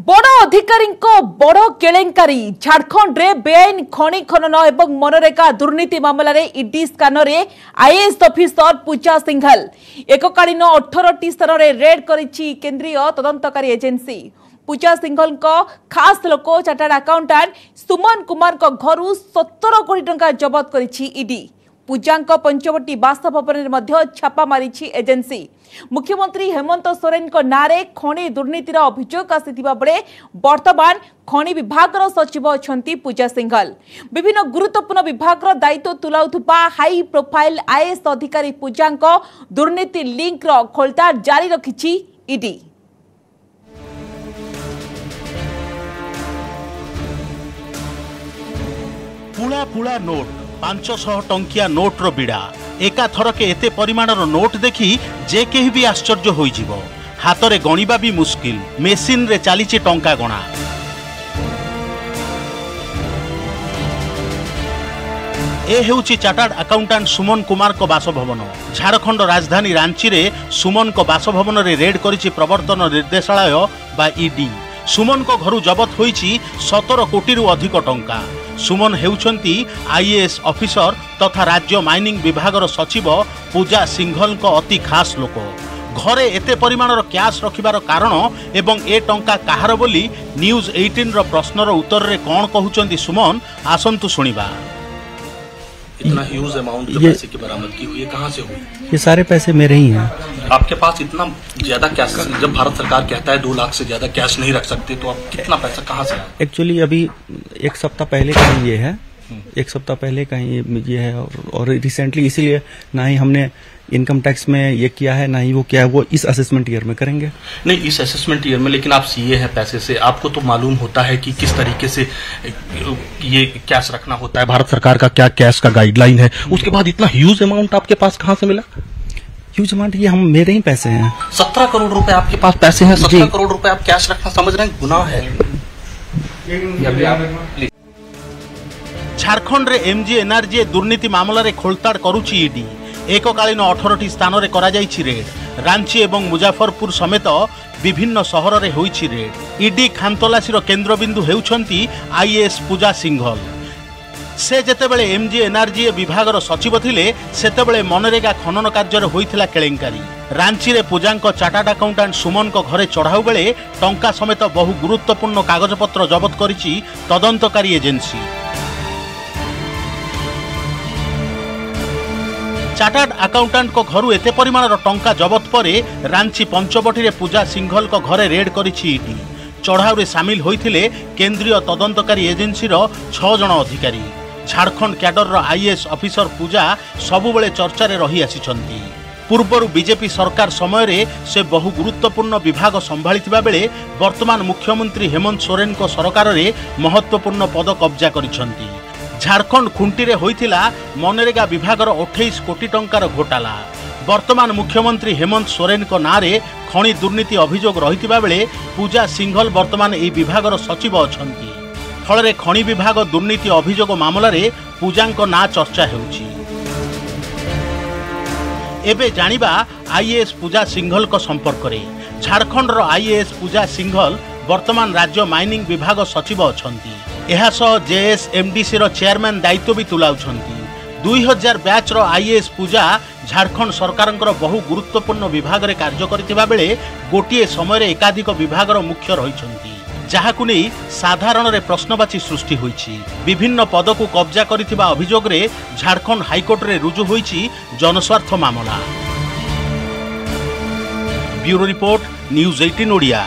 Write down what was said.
बड़ अधिकारी बड़ केलेंकारी झारखंड रे बेआईन खनि खनन एवं मनरेगा दुर्नीति मामला रे ईडी स्कान रे आईएएस ऑफिसर पूजा सिंघल एककालीन 18 स्थान रे रेड करिछि केंद्रीय तदंतकारी एजेंसी। पूजा सिंघल खास लोक चार्टर्ड अकाउंटेंट सुमन कुमार घर 17 कोटी टंका जबत करिछि ईडी। पूजा पंचवटी बासभवन छापा मारी एजेंसी। मुख्यमंत्री हेमंत सोरेन नाँ में खनि दुर्नीतिर अभियोग आसीथिबा बेले वर्तमान खनि विभाग सचिव अछंती पूजा सिंघल। विभिन्न गुरुत्वपूर्ण विभाग दायित्व तुलाउथुबा हाई प्रोफाइल आईएएस अधिकारी पूजा दुर्नीति लिंक खोलताड़ जारी रखिछि ईडी। पुला पुला नोट 500 टंकिया नोट्र विड़ा एकाथरके एते परिमाणर नोट देखि जे केहि भी आश्चर्य होइ जिवो। हातरे गणिबा भी मुश्किल। मेसिन रे चालीची टंका गणा। ए हेउची चार्टर्ड अकाउंटेंट सुमन कुमार को बासभवन। झारखंड राजधानी रांची रे सुमन को बासभवन रे रेड करिछि प्रवर्तन निर्देशालय बा ईडी। सुमन को घरु जबत होईछि 17 कोटी रु अधिक टंका। सुमन हेउछंती आईएएस ऑफिसर तथा राज्य माइनिंग विभागर सचिव पूजा सिंघल को अति खास लोक। घरे एते परिमाणर क्याश रखिबार कारण एवं ए टंका कहार बोली न्यूज 18 रो प्रश्नर उत्तर रे कोन कहउछंती सुमन, आसंतु सुनिबा। इतना ह्यूज अमाउंट के पैसे की बरामदगी हुई, कहां से हुई? ये सारे पैसे मेरे ही हैं। आपके पास इतना ज्यादा कैश? जब भारत सरकार कहता है 2 लाख से ज्यादा कैश नहीं रख सकते, तो आप कितना पैसा कहां से? एक्चुअली अभी एक सप्ताह पहले कहीं ये है और रिसेंटली, इसीलिए ना ही हमने इनकम टैक्स में ये किया है, ना ही वो क्या है, वो इस असेसमेंट ईयर में करेंगे। नहीं, इस असेसमेंट ईयर में। लेकिन आप सीए हैं पैसे से, आपको तो मालूम होता है कि किस तरीके से ये कैश रखना होता है, भारत सरकार का क्या कैश का गाइडलाइन है। उसके बाद इतना ह्यूज अमाउंट आपके पास कहाँ से मिला? ह्यूज अमाउंट ये हम मेरे ही पैसे हैं। 17 करोड़ रुपए आपके पास पैसे हैं। 17 करोड़ रुपए आप कैश रखना समझ रहे हैं गुनाह है। झारखंड रे एमजी एनर्जी दुर्नीति मामला रे खोलताड़ करुछि ईडी। एककालीन 18 स्थान रे करा जाईछि रेड। रांची एवं मुजफ्फरपुर समेत विभिन्न शहर रे होईछि रेड। ईडी खानतलासी रो केंद्रबिंदु हेउछंती आईएएस पूजा सिंघल। से जेतेबेले एमजी एनर्जी विभागर सचिव थिले, सेतेबेले मनरेगा खनन कार्य रे होईथिला केलेंकारी। रांची रे पूजांक चार्टर्ड अकाउंटेंट सुमन को घरे चढ़ाऊ बेले टंका समेत बहु गुरुत्वपूर्ण कागजपत्र जब्त करिछि तदंतकारी एजेंसी। चार्टर्ड अकाउंटेंट को घरु एते परिमाणर टंका जबत परे रांची पंचवटी रे पूजा सिंघल को घरे रेड करिछि ईडी। चढ़ाऊ रे शामिल होइथिले केंद्रीय तदंतकारी एजेंसी रो 6 जण अधिकारी। झारखंड क्याडर रो आईएएस ऑफिसर पूजा सबुबेले चर्चा रे रही आसीछंती। पूर्वरु बीजेपी सरकार समय रे से बहु गुरुत्वपूर्ण विभाग संभाळिथिबा बेले वर्तमान मुख्यमंत्री हेमंत सोरेन को सरकार रे महत्वपूर्ण पद कब्जा करिछंती। झारखंड खुंटी रे होइथिला मनरेगा विभागर 28 कोटी टंकार घोटाला। वर्तमान मुख्यमंत्री हेमंत सोरेन को नारे खनि दुर्नीति अभियोग रहितिबा बेले पूजा सिंघल वर्तमान ए विभागर सचिव अछंती। फल रे खनि विभाग दुर्नीति अभियोग मामला रे पूजांक ना चर्चा हेउची। एबे जानिबा आईएएस पूजा सिंघल को संपर्क रे। झारखंड रो आईएएस पूजा सिंघल वर्तमान राज्य माइनिंग विभाग सचिव अछंती। एहासह जेएसएमडीसी रो चेयरमैन दायित्व भी तुलाउछंती। 2000 बैच रो आईएएस पूजा झारखंड सरकारंकर बहु गुरुत्वपूर्ण विभाग रे कार्य करथिबा बेले गोटिए समय रे एकाधिक विभाग रो मुख्य रहिछंती, जाहाकु नै साधारण रे प्रश्नवाची सृष्टि होईछि। विभिन्न पद को कब्जा करथिबा अभियोग रे झारखंड हाईकोर्ट रे रुजु होईछि जनस्वार्थ मामला। Bureau report, news 18 Odia.